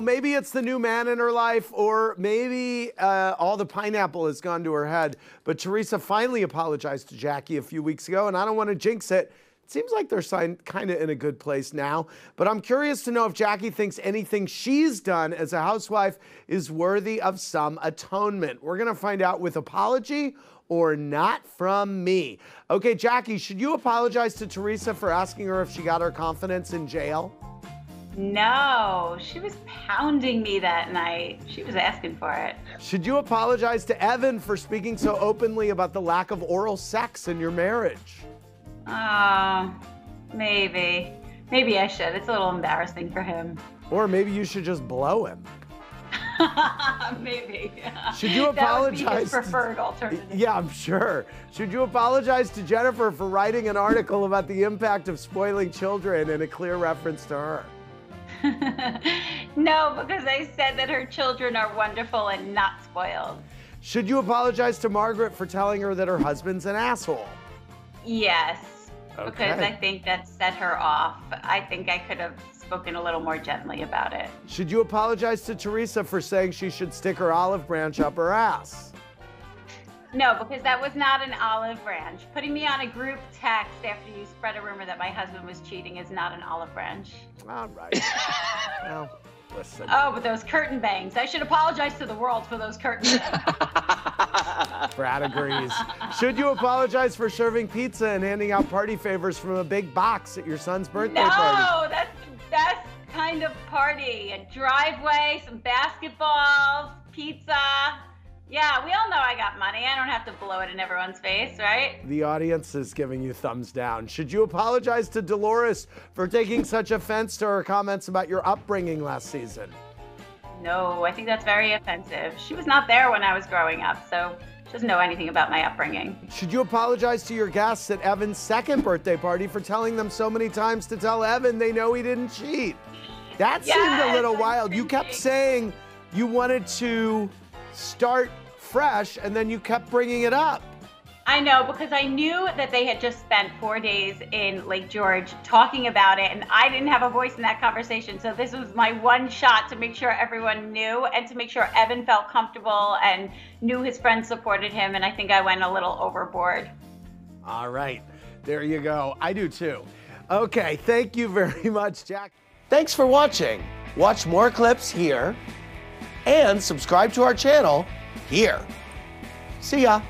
Maybe it's the new man in her life, or maybe all the pineapple has gone to her head. But Teresa finally apologized to Jackie a few weeks ago, and I don't want to jinx it. It seems like they're kind of in a good place now. But I'm curious to know if Jackie thinks anything she's done as a housewife is worthy of some atonement. We're going to find out with apology or not from me. Okay, Jackie, should you apologize to Teresa for asking her if she got her confidence in jail? No, she was pounding me that night. She was asking for it. Should you apologize to Evan for speaking so openly about the lack of oral sex in your marriage? Maybe. Maybe I should. It's a little embarrassing for him. Or maybe you should just blow him. Maybe. Should you apologize? That would be his preferred alternative. Yeah, I'm sure. Should you apologize to Jennifer for writing an article about the impact of spoiling children and a clear reference to her? No, because I said that her children are wonderful and not spoiled. Should you apologize to Margaret for telling her that her husband's an asshole? Yes, okay. Because I think that set her off. I think I could have spoken a little more gently about it. Should you apologize to Teresa for saying she should stick her olive branch up her ass? No, because that was not an olive branch. Putting me on a group text after you spread a rumor that my husband was cheating is not an olive branch. All right. Well, listen. Oh, but those curtain bangs. I should apologize to the world for those curtain bangs. Brad agrees. Should you apologize for serving pizza and handing out party favors from a big box at your son's birthday party? No, that's the best kind of party. A driveway, some basketballs, pizza. Yeah, we all know I got money. I don't have to blow it in everyone's face, right? The audience is giving you thumbs down. Should you apologize to Dolores for taking such offense to her comments about your upbringing last season? No, I think that's very offensive. She was not there when I was growing up, so she doesn't know anything about my upbringing. Should you apologize to your guests at Evan's second birthday party for telling them so many times to tell Evan they know he didn't cheat? That seemed a little wild. You kept saying you wanted to start fresh, and then you kept bringing it up. I know, because I knew that they had just spent 4 days in Lake George talking about it, and I didn't have a voice in that conversation. So this was my one shot to make sure everyone knew and to make sure Evan felt comfortable and knew his friends supported him, and I think I went a little overboard. All right, there you go. I do too. Okay, thank you very much, Jack. Thanks for watching. Watch more clips here. And subscribe to our channel here. See ya.